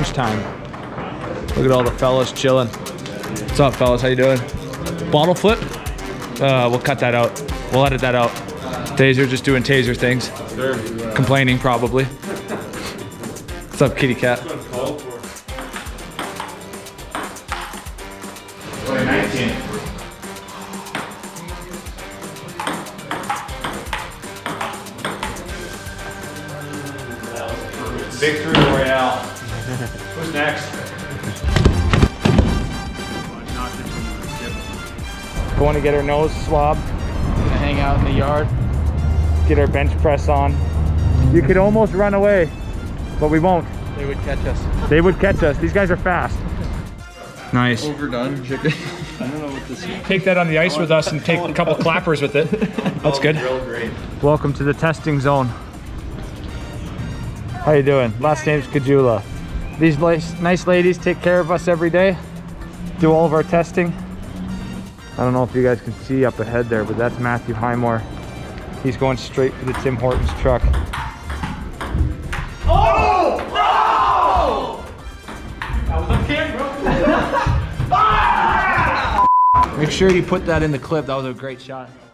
lunchtime. Look at all the fellas chilling. What's up, fellas? How you doing? Bottle flip? We'll cut that out. We'll edit that out. Taser just doing taser things. Sure. Complaining probably. What's up, kitty cat? 19. Victory Royale. Who's next? Going to get her nose swabbed. Gonna hang out in the yard. Get our bench press on. You could almost run away, but we won't. They would catch us. They would catch us. These guys are fast. Nice. Overdone chicken. I don't know what this is. Take that on the ice with us and take a couple clappers with it. That's good. Welcome to the testing zone. How you doing? Last name's Caggiula. These nice ladies take care of us every day. Do all of our testing. I don't know if you guys can see up ahead there, but that's Matthew Highmore. He's going straight for the Tim Hortons truck. Oh! No! That was on camera. Make sure you put that in the clip. That was a great shot.